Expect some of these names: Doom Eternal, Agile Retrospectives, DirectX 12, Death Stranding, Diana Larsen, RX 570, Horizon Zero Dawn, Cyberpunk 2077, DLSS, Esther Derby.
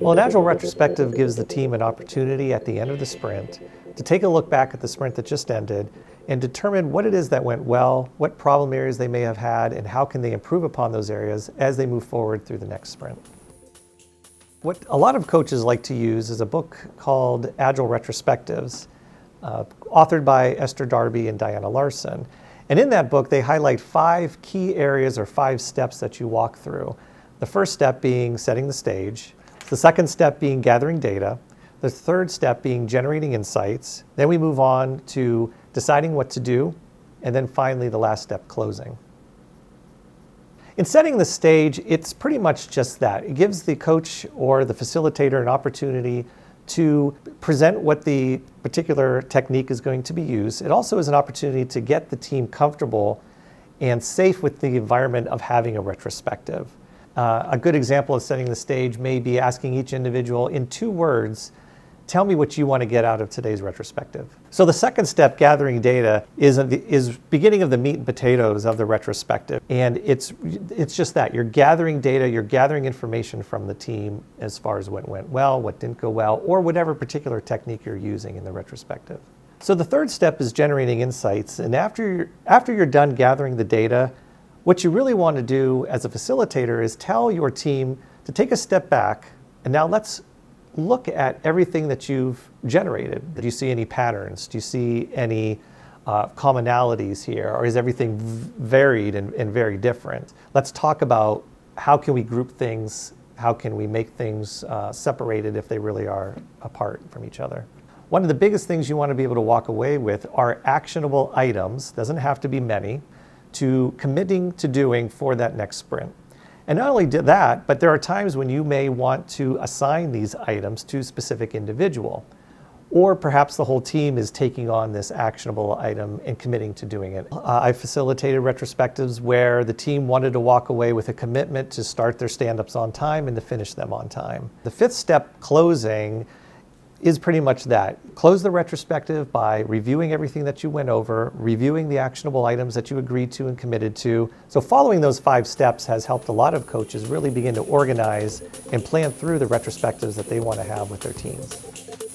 Well, an Agile Retrospective gives the team an opportunity at the end of the sprint to take a look back at the sprint that just ended and determine what it is that went well, what problem areas they may have had, and how can they improve upon those areas as they move forward through the next sprint. What a lot of coaches like to use is a book called Agile Retrospectives, authored by Esther Derby and Diana Larsen. And in that book, they highlight 5 key areas or 5 steps that you walk through. The first step being setting the stage, the second step being gathering data, the third step being generating insights, then we move on to deciding what to do, and then finally the last step, closing. In setting the stage, it's pretty much just that. It gives the coach or the facilitator an opportunity to present what the particular technique is going to be used. It also is an opportunity to get the team comfortable and safe with the environment of having a retrospective. A good example of setting the stage may be asking each individual in 2 words, tell me what you want to get out of today's retrospective. So the second step, gathering data, is beginning of the meat and potatoes of the retrospective. And it's just that, you're gathering data, you're gathering information from the team as far as what went well, what didn't go well, or whatever particular technique you're using in the retrospective. So the third step is generating insights. And after you're done gathering the data, what you really want to do as a facilitator is tell your team to take a step back and now let's look at everything that you've generated. Do you see any patterns? Do you see any commonalities here? Or is everything varied and very different? Let's talk about how can we group things? How can we make things separated if they really are apart from each other? One of the biggest things you want to be able to walk away with are actionable items, doesn't have to be many, to committing to doing for that next sprint. And not only that, but there are times when you may want to assign these items to a specific individual, or perhaps the whole team is taking on this actionable item and committing to doing it. I facilitated retrospectives where the team wanted to walk away with a commitment to start their stand-ups on time and to finish them on time. The 5th step, closing, is pretty much that. Close the retrospective by reviewing everything that you went over, reviewing the actionable items that you agreed to and committed to. So following those 5 steps has helped a lot of coaches really begin to organize and plan through the retrospectives that they want to have with their teams.